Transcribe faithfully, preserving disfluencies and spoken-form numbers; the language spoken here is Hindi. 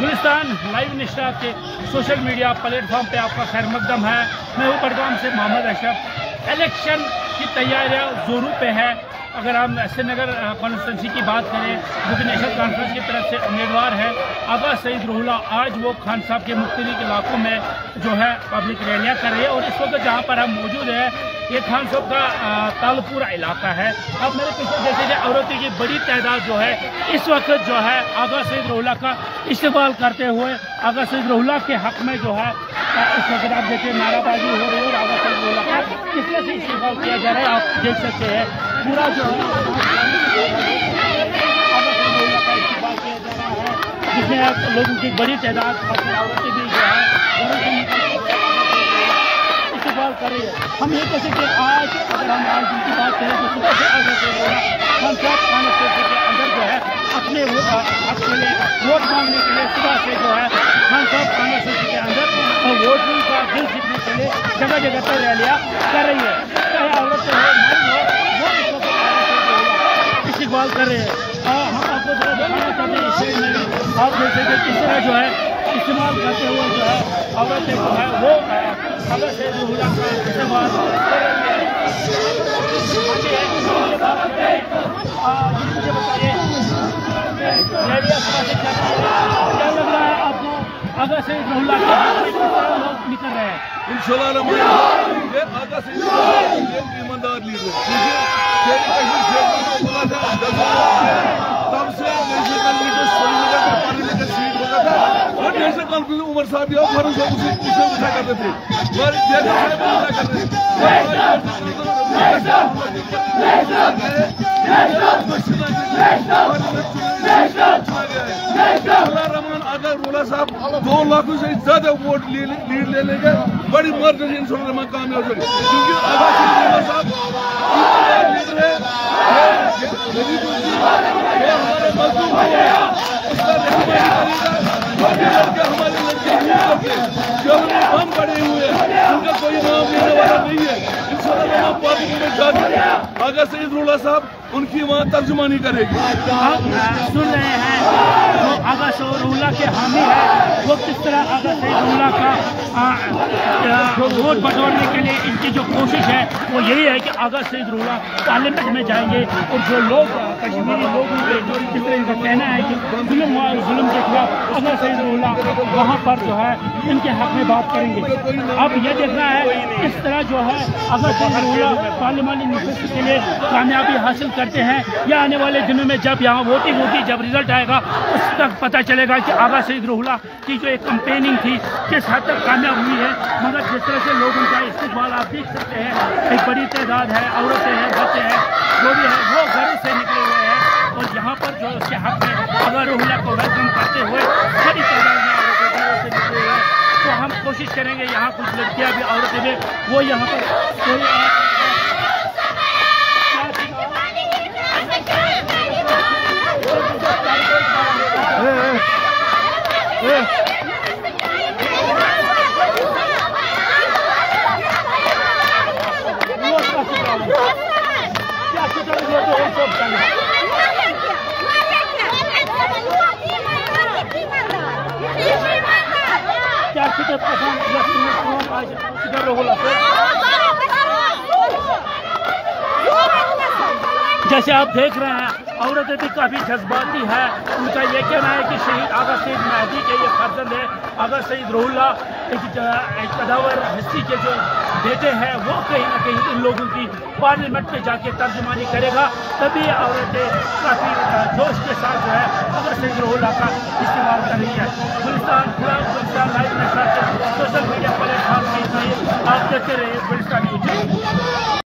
गुलिस्तान लाइव नेटवर्क के सोशल मीडिया प्लेटफॉर्म पे आपका खैर मकदम है। मैं हूँ बड़गाम से मोहम्मद अशरफ। इलेक्शन की तैयारियाँ जोरों पे है। अगर हम श्रीनगर कॉन्स्टिट्यूंसी की बात करें, जो कि नेशनल कॉन्फ्रेंस की तरफ से उम्मीदवार है आगा सैयद रुहुल्लाह, आज वो खान साहब के मुख्तलिफ इलाकों में जो है पब्लिक रैलियाँ कर रहे हैं। और इस वक्त जहाँ पर हम मौजूद हैं ये खान साहब का तालपुरा इलाका है। अब मेरे पीछे जैसे औरतों की बड़ी तादाद जो है इस वक्त जो है आगा सैयद रुहुल्लाह का इस्तेमाल करते हुए आगा सैयद रुहुल्लाह के हक में जो है इस वक्त आप देखिए नाराबाजी हो रही है। और आगा सैयद रुहुल्लाह का किस तरह से इस्तेमाल किया जा रहा है आप देख सकते हैं। पूरा जो है आगा सैयद रुहुल्लाह का इस्तेमाल किया जा रहा है, जिसमें लोगों की बड़ी तादाद औरतें भी जो है करें। हम ये कह सकते हैं आज अगर हम आज की बात करें तो सुबह से आगे हम सब थाना क्षेत्र के अंदर जो है अपने अपने वोट मांगने के लिए सुबह से जो है हम सब थाना क्षेत्र के अंदर वोट का दिल जीतने के लिए जगह जगह पर रैलियाँ कर रही है। चाहे औरत हो नारी हो वो इस्तेमाल कर रहे हैं। हम आपको जरा बताना चाहते हैं इससे आप जैसे कि किस तरह जो है इस्तेमाल करते हुए जो है औरतें जो है वो आगा सैयद रुहुल्लाह का इस्तेमाल कर रही है। मुझे बताइए क्या लग रहा है आपको आगा सैयद रुहुल्लाह लोग निकल रहे हैं? इंशाल्लाह आगा सैयद ईमानदार लीडर तब से उमर साहब या फरूख साहब उसे उसे उठा करते थे। हमारे जैसे उठा करते थे रहमान आगा रुहुल्लाह साहब दो लाखों से ज्यादा वोट लीड ले लेंगे। बड़ी मार्जिन से रहमान कामयाब होंगे क्योंकि आगा रुहुल्लाह साहब लीडर है। हमारे मजदूर है हमारे लड़के जो हम पड़े हुए हैं उनका कोई नाम लेने वाला नहीं है। इंशाल्लाह पार्टी में जाकर आगा सैयद रुहुल्लाह साहब उनकी वहाँ तर्जुमानी करेगी। हम सुन रहे हैं जो आगा सैयद रुहुल्लाह के हामी है वो किस तरह आगा सैयद रुहुल्लाह का वोट बटोरने के लिए इनकी जो कोशिश है वो यही है कि आगा सैयद रुहुल्लाह पार्लियामेंट में जाएंगे। और जो लोग कश्मीरी लोग जिस तरह इनका कहना है कि जुल्म हुआ जुल्म के खिलाफ आगा सैयद रुहुल्लाह वहाँ पर जो है इनके हक में बात करेंगे। अब ये देखना है इस तरह जो है आगा सैयद रुहुल्लाह पार्लियामानी नियुक्ति के लिए कामयाबी हासिल करते हैं या आने वाले दिनों में जब यहाँ वोटिंग होगी जब रिजल्ट आएगा उस तक पता चलेगा कि आगा सैयद रुहुल्लाह की जो एक कंपेनिंग थी किस हद तक कामयाब हुई है। मगर जिस तरह से लोग उनका इस्तेमाल आप देख सकते हैं, एक बड़ी तादाद है, औरतें हैं, बच्चे हैं, जो भी है वो घरों से निकले हुए हैं। और यहाँ पर जो उसके हक में आगा रुहुल्लाह को वेलकम करते हुए बड़ी तादाद में औरतें घरों से निकले हुए हैं। तो हम कोशिश करेंगे यहाँ कुछ लड़कियाँ भी औरतें भी वो यहाँ पर कोई kita pasang belas minit semua aja sudah rohlah जैसे आप देख रहे हैं औरतें भी काफ़ी जज्बाती हैं। उनका ये कहना है कि शहीद आगा सैयद महदी के ये फर्जंद है आगा सैयद रुहुल्लाह एक कदावर हस्ती के जो बेटे हैं वो कहीं ना कहीं इन लोगों की पार्लियामेंट में जाके तर्जुमानी करेगा। तभी औरतें काफ़ी जोश के साथ जो है आगा सैयद रुहुल्लाह का इस्तेमाल कर रही है। Gulistanpura Gulistan live network social media platform आप देखते रहिए गुलिस्तान न्यूज।